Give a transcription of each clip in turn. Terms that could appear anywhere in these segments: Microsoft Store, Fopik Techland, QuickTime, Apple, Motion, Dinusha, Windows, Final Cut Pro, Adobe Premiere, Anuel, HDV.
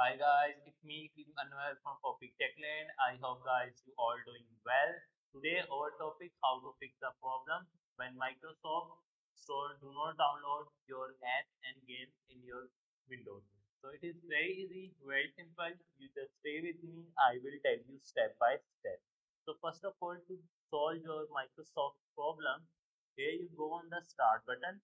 Hi guys, it's me Anuel from Fopik Techland. I hope guys you all doing well. Today our topic how to fix the problem when Microsoft Store do not download your apps and games in your Windows. So it is very easy, very simple. You just stay with me. I will tell you step by step. So first of all, to solve your Microsoft problem, here you go on the start button.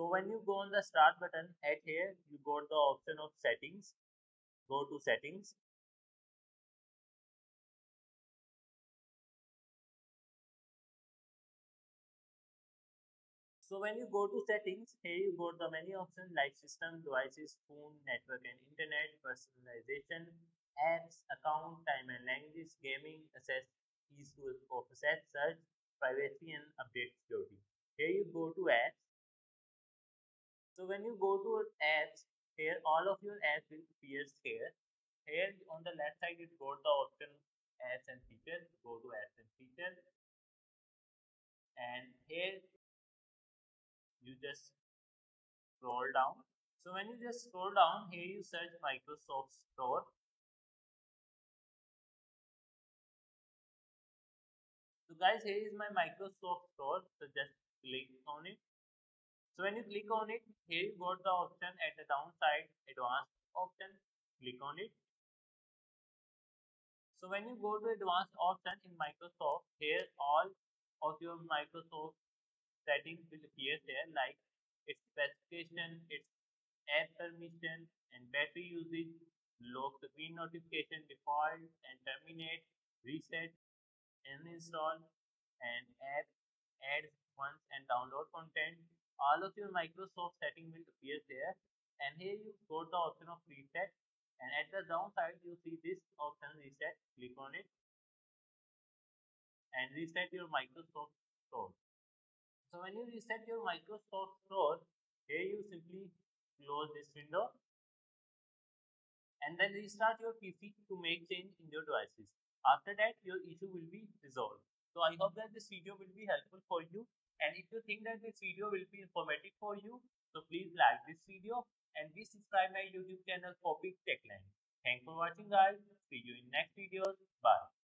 So when you go on the start button, at here you got the option of settings. Go to settings. So when you go to settings, here you got the many options like system, devices, phone, network and internet, personalization, apps, account, time and language, gaming, access, ease to offset, search, privacy and update security. Here you go to apps. So when you go to apps, here all of your apps will appear here. Here on the left side it got the option apps and features. Go to apps and features. And here you just scroll down. So when you just scroll down, here you search Microsoft Store. So guys, here is my Microsoft Store. So just click on it. So when you click on it, here you got the option at the downside, advanced option, click on it. So when you go to advanced option in Microsoft, here all of your Microsoft settings will appear there, like its specification, its app permission and battery usage, lock the green notification, default and terminate, reset, uninstall and app, add once and download content. All of your Microsoft setting will appear there, and here you got the option of reset, and at the downside you see this option reset, click on it and reset your Microsoft Store. So when you reset your Microsoft Store, here you simply close this window and then restart your PC to make change in your devices. After that your issue will be resolved. So I hope that this video will be helpful for you. And if you think that this video will be informative for you, so please like this video and please subscribe my YouTube channel Fopik Techland. Thanks for watching guys. See you in next videos. Bye.